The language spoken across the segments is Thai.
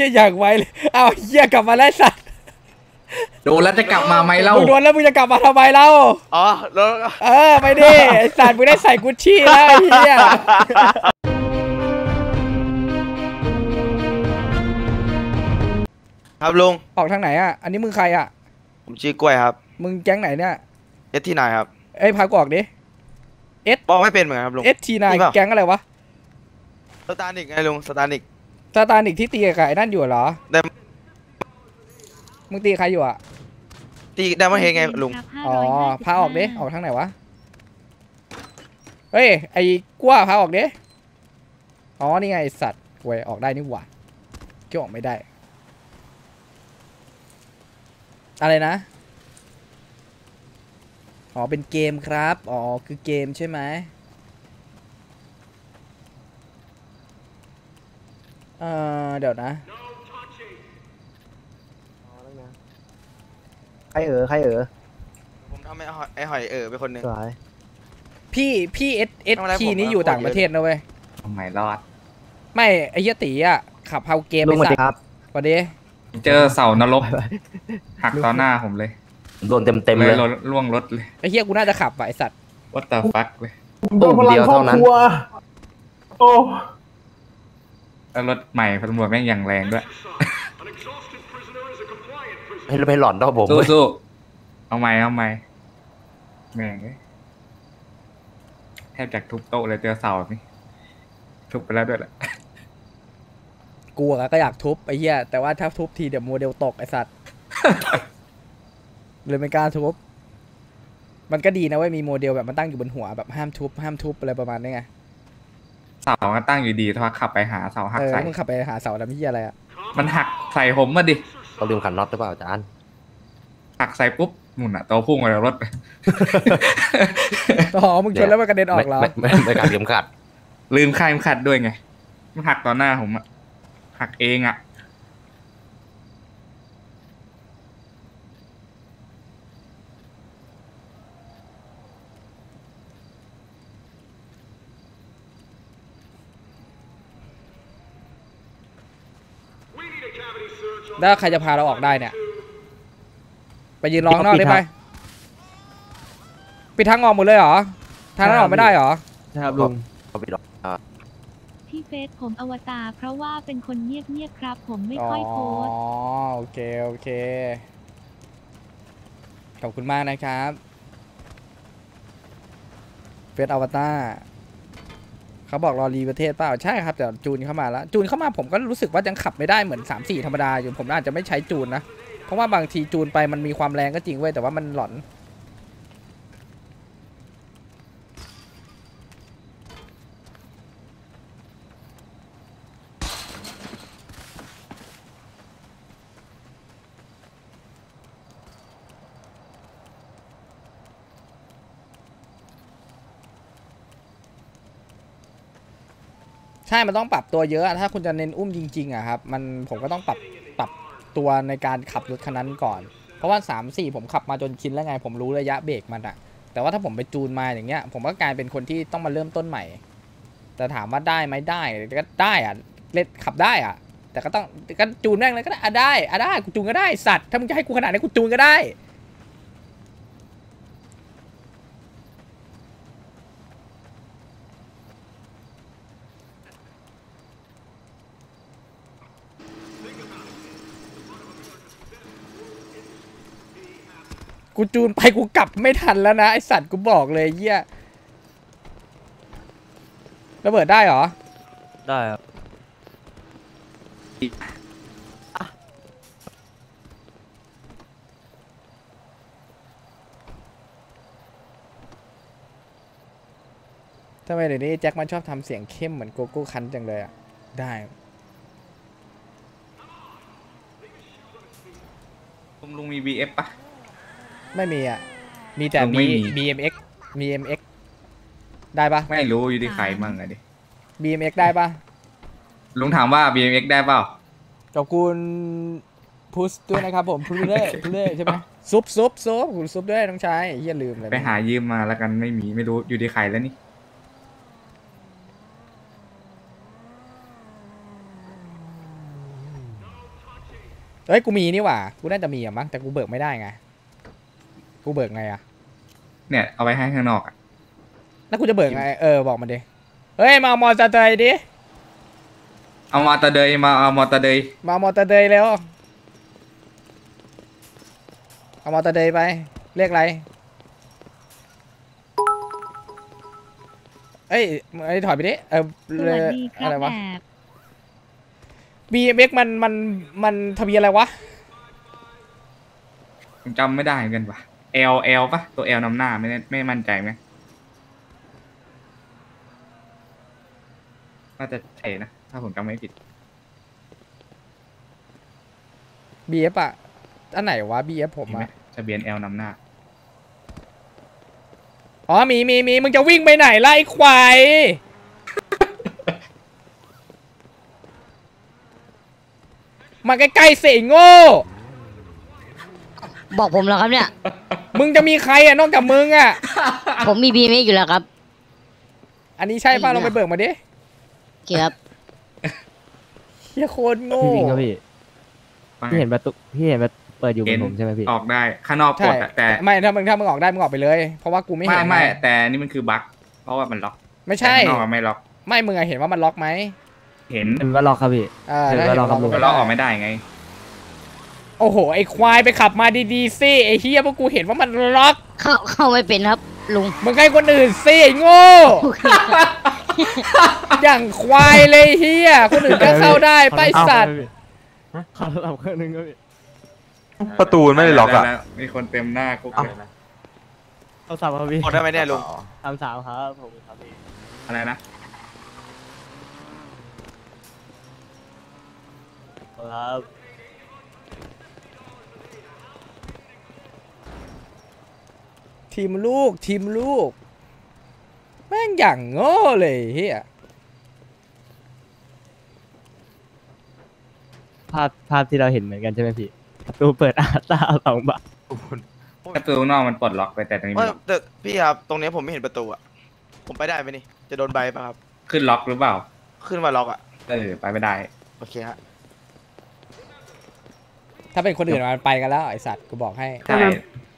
หี้ยอย่างไวเลยเอาเหี้ยกลับมาแล้วสัตว์โดนแล้วจะกลับมาไหมเล่าโดนแล้วมึงจะกลับมาทำไมเล่าอ๋อแล้วไปดิไอ้สัตว์มึงได้ใส่กุชชี่แล้วไอ้เหี้ยครับลุงออกทางไหนอ่ะอันนี้มึงใครอ่ะผมชื่อกล้วยครับมึงแก๊งไหนเนี่ยเอสทีนายครับไอ้พากออกดิเอสบอกไม่เป็นเหมือนครับลุงเอสทีนายแก๊งอะไรวะสตาร์นิกไงลุงสตาร์นิกที่ตีกับไอ้นั่นอยู่เหรอมึงตีใครอยู่อ่ะตีได้มาเฮงไงลุงอ๋อพาออกดิออกทางไหนวะเฮ้ยไอ้กล้วยพาออกดิอ๋อนี่ไงสัตว์กล้วยออกได้นี่หว่าเกี่ยวออกไม่ได้อะไรนะอ๋อเป็นเกมครับอ๋อคือเกมใช่ไหมเดี๋ยวนะใครเอ๋อผมทำไอ้หอยเอ๋อไปคนหนึ่งพี่เอสทีนี้อยู่ต่างประเทศนะเว้ยทำไมรอดไม่ไอ้เหี้ยตีอ่ะขับเฮาเกมไปสักครับสวัสดีเจอเสานรกหักต่อหน้าผมเลยโดนเต็มเลยล่วงรถเลยไอ้เหี้ยกูน่าจะขับไอ้สัตว์วัตเตอร์ฟัคเลยโดนพลังครอบครัวโอ้แล้วรถใหม่ตำรวจแม่งอย่างแรงด้วยให้หลอนต่อผมสู้ๆเอาไม้แม่งแทบจากทุบโต๊ะเลยเจอเสานี่ทุบไปแล้วด้วยแหละกลัวก็อยากทุบไอ้เหี้ยแต่ว่าถ้าทุบทีเดี๋ยวโมเดลตกไอ้สัตว์เลยไม่กล้าทุบมันก็ดีนะเว้ยมีโมเดลแบบมันตั้งอยู่บนหัวแบบห้ามทุบอะไรประมาณนี้ไงเสาก็ตั้งอยู่ดีถ้าขับไปหาเสาหักใส่มึงขับไปหาเสาแล้วไม่เหี้ยอะไรอ่ะมันหักใส่ผมมาดิเราลืมขันน็อตหรือเปล่าอาจารย์หักใส่ปุ๊บหมุนอ่ะตัวพุ่งไปแล้วรถต่อมึงชนแล้วมันกระเด็นออกแล้วไม่การลืมขัดด้วยไงมันหักต่อหน้าผมอ่ะหักเองอ่ะแล้วใครจะพาเราออกได้เนี่ยไปยืนร้องนอกได้ไหมปิดทางออกหมดเลยเหรอทางนั้นออกไม่ได้เหรอใช่ครับลุงที่เฟซผมอวตารเพราะว่าเป็นคนเงียบๆครับผมไม่ค่อยโพสอ๋อโอเคขอบคุณมากนะครับเฟซอวตารเขาบอกรอรีประเทศเปล่าใช่ครับแต่จูนเข้ามาแล้วจูนเข้ามาผมก็รู้สึกว่ายังขับไม่ได้เหมือน 3-4 ธรรมดาอยู่ผมอาจจะไม่ใช้จูนนะเพราะว่าบางทีจูนไปมันมีความแรงก็จริงเว้ยแต่ว่ามันหลอนใช่มันต้องปรับตัวเยอะถ้าคุณจะเน้นอุ้มจริงๆอะครับมันผมก็ต้องปรับตัวในการขับรถคันนั้นก่อนเพราะว่า 3-4 ผมขับมาจนชินแล้วไงผมรู้ระยะเบรกมันอะแต่ว่าถ้าผมไปจูนมาอย่างเงี้ยผมก็กลายเป็นคนที่ต้องมาเริ่มต้นใหม่แต่ถามว่าได้ไหมได้ก็ได้อะเล่นขับได้อะแต่ก็ต้องก็จูนแรงเลยก็ได้กูจูนก็ได้สัตว์ถ้ามึงจะให้กูขนาดนี้กูจูนก็ได้กูจูนไปกูกลับไม่ทันแล้วนะไอสัตว์กูบอกเลยเหี้ยระเบิดได้หรอได้ครับทำไมเดี๋ยวนี้แจ็คมันชอบทำเสียงเข้มเหมือนโกโก้คันจังเลยอ่ะได้ลุงมี BF ปะไม่มีอ่ะมีแต่ BMX มี MX ได้ปะไม่รู้อยู่ที่ใครมั่งอะดิ BMX ได้ปะลุงถามว่า BMX ได้เปล่าขอบคุณพุชด้วยนะครับผมพุชเล่ใช่ไหมซุปคุณซุปด้วยต้องใช้อย่าลืมเลยไปหายืมมาแล้วกันไม่มีไม่รู้อยู่ที่ใครแล้วนี่ เอ้ยกูมีนี่หว่ากูน่าจะมีอะมั้งแต่กูเบิกไม่ได้ไงกูเบิกไงอะเนี่ยเอาไปให้ข้างนอกอะแล้วกูจะเบิกไงเออบอกมันดิเฮ้ยมาเอามอเตอร์เดย์ดิเอามาตะเดย์มาเอามอเตอร์เดย์มาเอามอเตอร์เดย์แล้วเอามอเตอร์เดย์ไปเรียกอะไรเอ้ยไอ้ถอยไปดิเอออะไรวะบีเอ็กมันทะเบียนอะไรวะจำไม่ได้เหมือนกันว่ะ L ป่ะตัว L นำหน้าไม่มั่นใจไหมน่าจะใช่นะถ้าผมจำไม่ผิด BF อ่ะอันไหนวะ BF ผมอะทะเบียน L นำหน้าอ๋อมีมึงจะวิ่งไปไหนล่ะไอ้ควายมาใกล้ๆเสียงโง่บอกผมเหรอครับเนี่ยมึงจะมีใครอ่ะนอกจากมึงอ่ะผมมีบีเมอยู่แล้วครับอันนี้ใช่ป่ะลองไปเบิกมาดิเกียบเฮียโคตรโง่จริงครับพี่พี่เห็นประตูพี่เห็นว่าเปิดอยู่บนผมใช่ไหมพี่ออกได้ข้างนอกปลดแต่ไม่ถ้ามึงออกได้มึงออกไปเลยเพราะว่ากูไม่เห็นไม่แต่นี่มันคือบั๊กเพราะว่ามันล็อกไม่ใช่นอกมันไม่ล็อกไม่มึงเห็นว่ามันล็อกไหมเห็นว่าล็อกครับพี่เห็นว่าล็อกครับล็อกออกไม่ได้ไงโอ้โหไอ้ควายไปขับมาดีๆสิไอ้เฮียพวกกูเห็นว่ามันล็อกเข้าไม่เป็นครับลุงมึงให้คนอื่นสิไอ้โง่อย่างควายเลยเฮียคนอื่นก็เข้าได้ไปสัตว์ขับเครื่องนึงก็ประตูไม่ได้ล็อกอ่ะมีคนเต็มหน้ากูเลยนะเอาสามครับพี่คนได้ไหมเนี่ยลุง3-3ครับผมครับพี่อะไรนะครับทีมลูกแม่งอย่างโง่เลยเฮียภาพที่เราเห็นเหมือนกันใช่ไหมพี่ประตูเปิดอาตา2 บาทประตูนอกมันปลดล็อกไปแต่ตรงนี้ตึกพี่ครับตรงนี้ผมไม่เห็นประตูอ่ะผมไปได้ไหมนี่จะโดนใบป่ะครับขึ้นล็อกหรือเปล่าขึ้นมาล็อกอ่ะเออไปไม่ได้โอเคฮะถ้าเป็นคนอื่นมันไปกันแล้วไอสัตว์กูบอกให้ใช่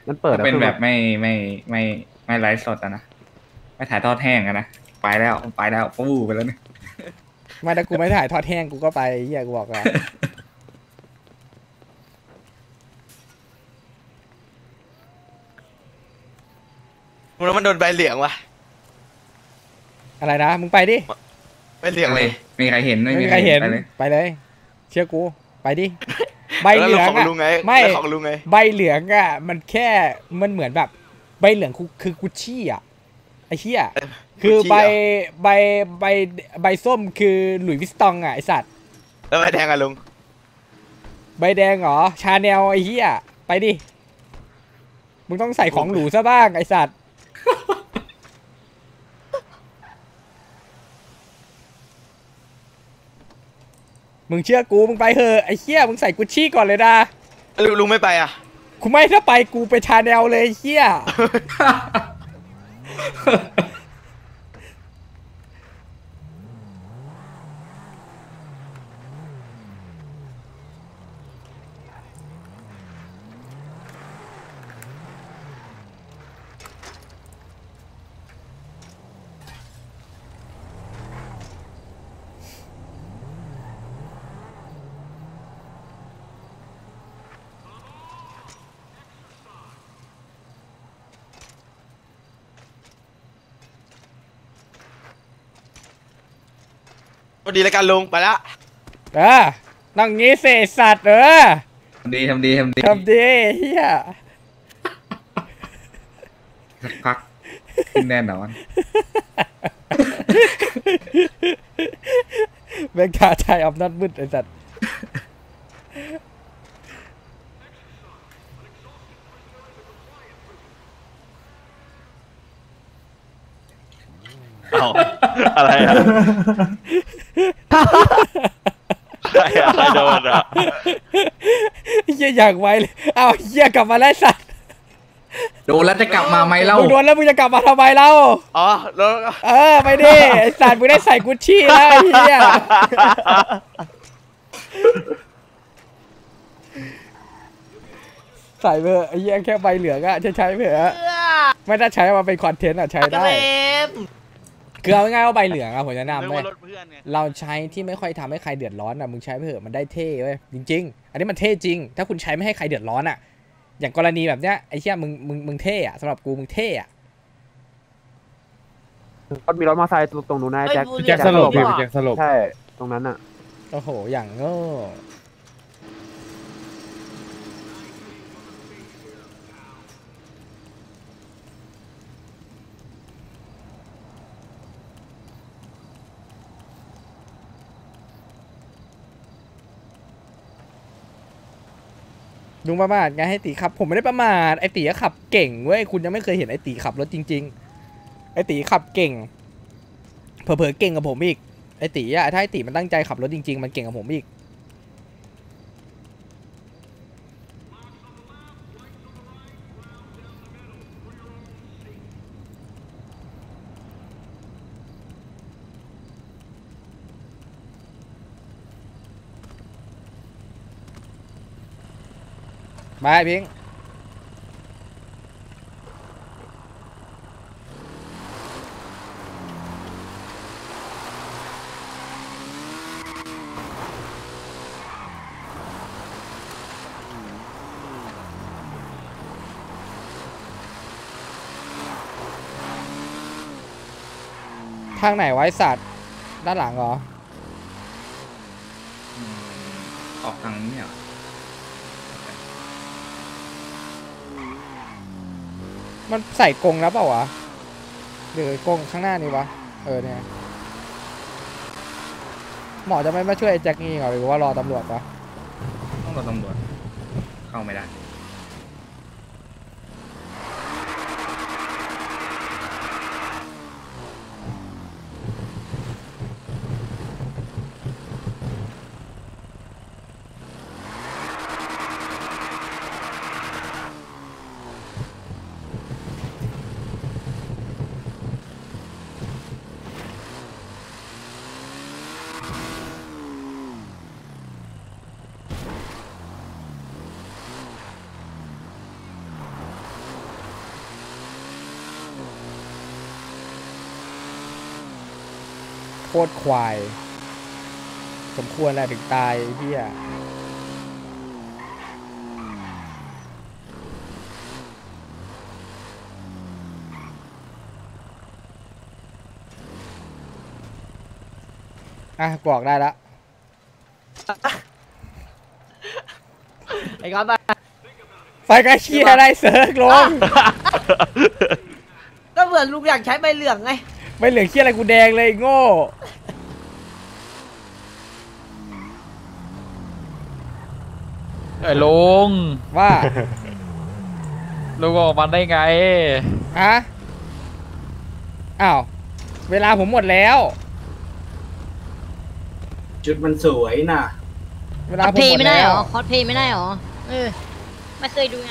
มันเปิดเป็นแบบไม่ไลฟ์สดอ่ะนะไม่ถ่ายทอดแห้งกันนะไปแล้วปูไปแล้วเนี่ยไม่แต่กูไม่ถ่ายทอดแห้งกูก็ไปเหี้ยกูบอกแล้วแล้วมันโดนใบเหลืองวะอะไรนะมึงไปดิใบเหลืองเลยมีใครเห็นไม่มีใครเห็นไปเลยเชื่อกูไปดิใบเหลืองอะไม่ใบเหลืองอะมันแค่มันเหมือนแบบใบเหลืองคือกุชชี่อะไอ้เหี้ยคือใบส้มคือหลุยส์วิสตองอะไอ้สัตว์แล้วใบแดงอะลุงใบแดงเหรอชาแนลไอ้เหี้ยไปดิมึงต้องใส่ของหรูซะบ้างไอ้สัตว์มึงเชื่อกูมึงไปเถอะไอ้เหี้ยมึงใส่กุชชี่ก่อนเลยนะลุงไม่ไปอ่ะกูไม่ถ้าไปกูไปชาแนลเลยเหี้ยดีแล้วกันลุงไปละนั่งงี้เสษสัตว์ทำดีเฮียพักแน่นอนเบงขาชายอำนาจมืดไอ้สัตว์อะไรอะอะไรโดนอะเยี่ยอยากไว้เลยเอาเยี่ยกลับมาแล้วสัตว์โดนแล้วจะกลับมาไหมเล่าโดนแล้วมึงจะกลับมาทำไมเล่าอ๋อไปดิสัตว์มึงได้ใส่กุชชี่แล้วเยี่ย ใส่เบอร์ไอ้แย่แค่ใบเหลืองอะใช้เผื่อไม่ได้ใช้มาเป็นคอนเทนต์อะใช้ได้คือเอาง่ายว่าใบเหลืองอะผมจะนำเลยเราใช้ที่ไม่ค่อยทำให้ใครเดือดร้อนอะมึงใช้เผื่อมันได้เท่เว้ยจริงๆอันนี้มันเท่จริงถ้าคุณใช้ไม่ให้ใครเดือดร้อนอะอย่างกรณีแบบเนี้ยไอ้เชี่ยมึงเท่อะสำหรับกูมึงเท่อะรถมีรถมอเตอร์ไซค์ตรงนู้นนะแจ็คสลบอยู่แจ็คสลบใช่ตรงนั้นอะโอ้โหอย่างโง่ลุงประมาทไงให้ตีขับผมไม่ได้ประมาทไอตีขับเก่งเว้ยคุณยังไม่เคยเห็นไอตีขับรถจริงๆไอตีขับเก่งเผลอๆเก่งกับผมอีกไอตีอะถ้าไอตีมันตั้งใจขับรถจริงๆมันเก่งกับผมอีกไปพิงทางไหนไว้สัตว์ด้านหลังเหรอออกทางนี้เหรอมันใส่กรงแล้วเปล่าวะหรือกรงข้างหน้านี่วะเออเนี่ยหมอจะไม่มาช่วยไอ้แจ็คนี่เหรอหรือว่ารอตำรวจวะต้องรอตำรวจเข้าไม่ได้โคตรควายสมควรแหละถึงตายเหี้ยอ่ะบอกได้ละไอ้ก้อนไฟกระเชียอะไรเซิร์กลงก็เหมือนลุงอยากใช้ใบเหลืองไงไม่เหลืองเขี้ยอะไรกูแดงเลยโง่ไอ้ลุงว่าลุงออกมาได้ไงฮะอ้าวเวลาผมหมดแล้วชุดมันสวยน่ะเวลาผมหมดแล้วคอสเพย์ไม่ได้หรอคอสเพย์ไม่ได้หรอเออไม่เคยดูไง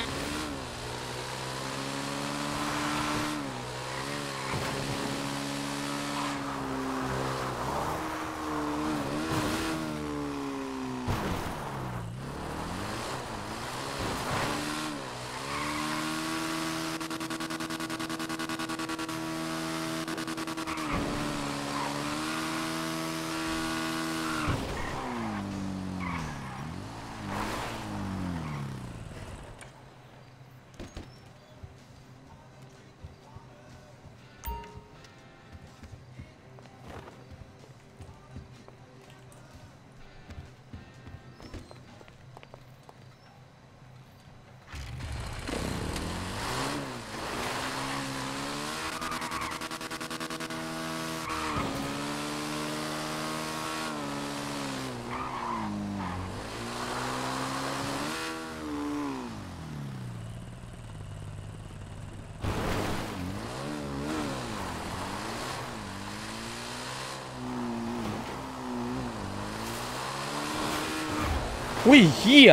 อุ้ยเหี้ย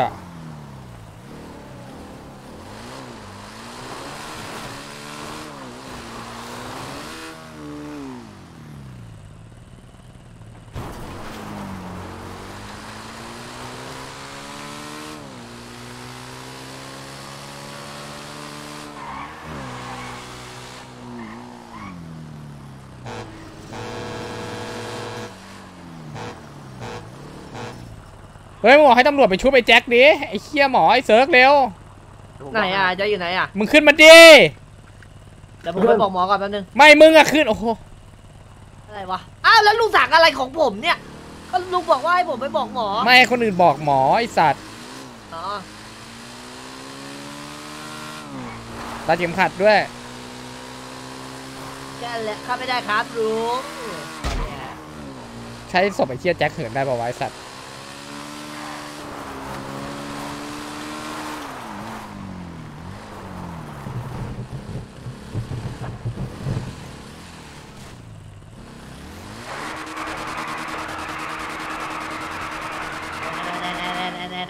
เฮ้ยมึงบอกให้ตำรวจไปช่วยไปแจ็คดิไอ้เคี้ยหมอไอ้เซิร์กเร็วไหนอ่ะจะอยู่ไหนอ่ะมึงขึ้นมาดิเดี๋ยวผมไปบอกหมอก่อนแป๊บนึงไม่มึงอะขึ้นโอ้โหอะไรวะอ้าวแล้วลุงสั่งอะไรของผมเนี่ยก็ลุงบอกว่าให้ผมไปบอกหมอไม่คนอื่นบอกหมอไอ้สัตว์อ๋อรัดเข็มขัดด้วยแค่แหละข้าไม่ได้ครับลุงใช้ศพไอ้เคี้ยแจ็คเหินได้ป่าวไอ้สัตว์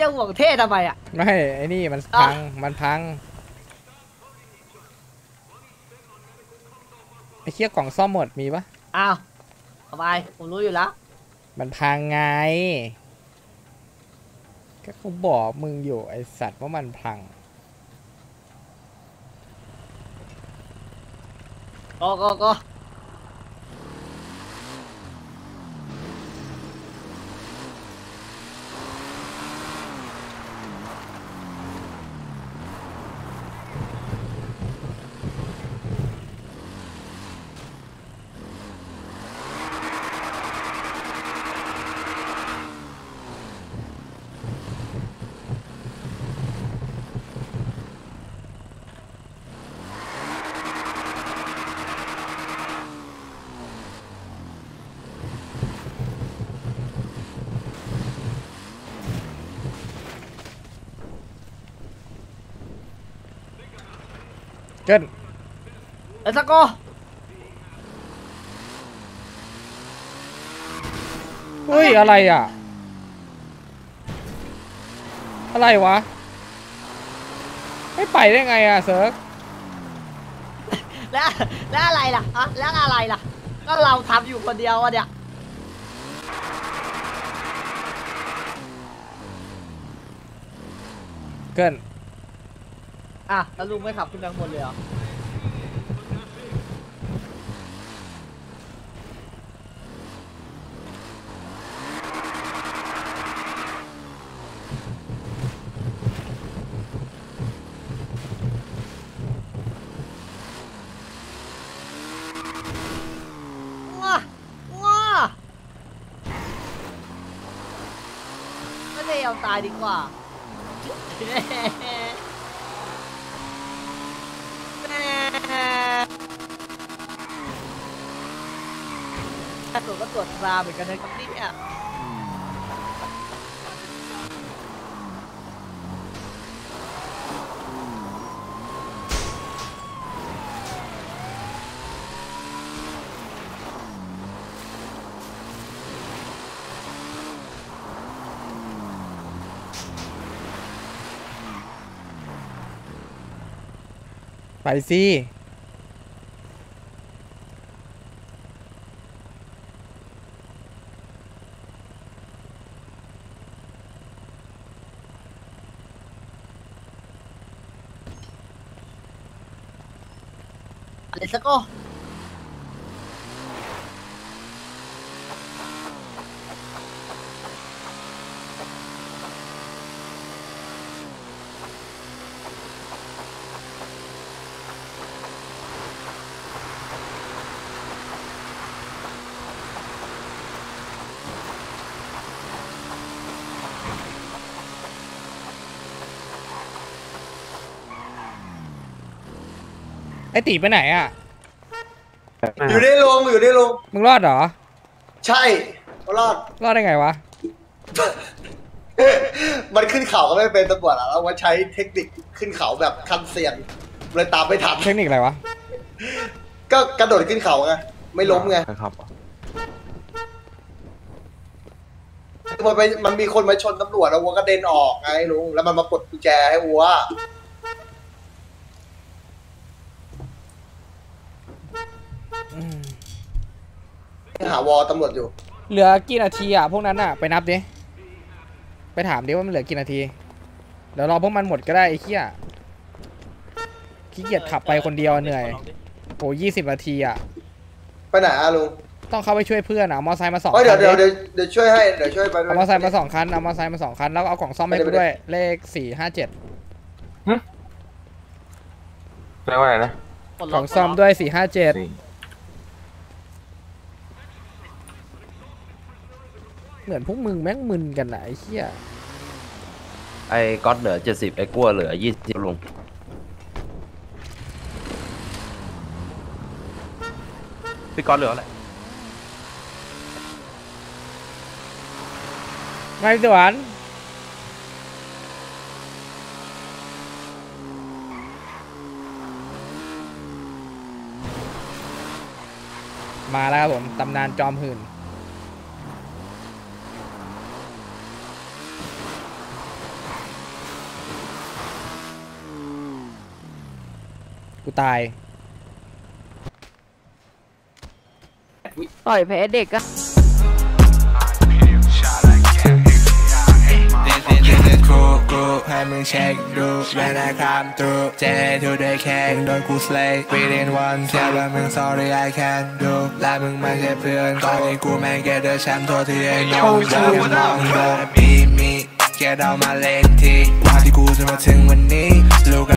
จะห่วงเท่ทำไมอ่ะไม่ไอ้นี่มันพังมันพังไอ้เคี้ยกล่องซ่อมหมดมีปะอ้าวทำไมผมรู้อยู่แล้วมันพังไงก็กูบอกมึงอยู่ไอสัตว์ว่ามันพังก็เกินเอซาโกเฮ้ยอะไรอ่ะอะไรวะไม่ไปได้ไงอ่ะเซิร์กแล้วอะไรล่ะอะแล้วอะไรล่ะก็เราทำอยู่คนเดียวอ่ะเนี่ยเกินอ่ะแล้วลุงไม่ขับขึ้นข้างบนเลยเหรอว้าไม่ได้เอาตายดีกว่าตรวจก็ตรวจตาเหมือนกันเลยครับนี่เนี่ยไปสิเดี๋ยวสักก็ไอตีไปไหนอ่ะอยู่ได้ลงอยู่ได้ลงมึงรอดเหรอใช่รอดได้ไงวะ มันขึ้นเขาก็ไม่เป็นตำรวจอ่ะแล้วว่าใช้เทคนิคขึ้นเขาแบบคันเสียงเลยตามไม่ทันเทคนิคอะไรวะก็กระโดดขึ้นเขาไงไม่ล้มไงครับมันมีคนมาชนตำรวจแล้ววัวกระเด็นออกไงลุงแล้วมันมาปลดกุญแจให้วัวหาวอตำรวจอยู่เหลือกี่นาทีอ่ะพวกนั้นอ่ะไปนับดิไปถามดิว่ามันเหลือกี่นาทีเดี๋ยวรอพวกมันหมดก็ได้ไอ้เหี้ยขี้เกียจขับไปคนเดียวเหนื่อยโอ้20นาทีอ่ะไปไหนอ่ะลุงต้องเข้าไปช่วยเพื่อนอ่ะมอไซค์มา2คันเดี๋ยวช่วยให้เดี๋ยวช่วยไปมอไซค์มา2คันเอามอไซค์มา2คันแล้วเอากล่องซ่อมให้กูด้วยเลข457แปลว่าอะไรนะกล่องซ่อมด้วย457เหมือนพวกมึงแม่งมึนกันไหนเฮียไอ้ก๊อตเหลือ70ไอ้กั้วเหลือ20ลุงพี่ก๊อตเหลืออะไรไงสวรรค์มาแล้วครับผมตำนานจอมหื่นกูตายต่อยแพ้เด็กอะให้มึงเช็คดูแม่นาคามตูเจทูได้แข่งโดนกูสเลย์วีดินวันเทียบว่ามึง sorry I can't do และมึงไม่ใช่เพื่อนตอนนี้กูแม่งแกเดอร์แชมป์ตัวที่ไอ้น้องจะมองโดนมีแกเดามาเล่นทีว่าที่กูจะมาถึงวันนี้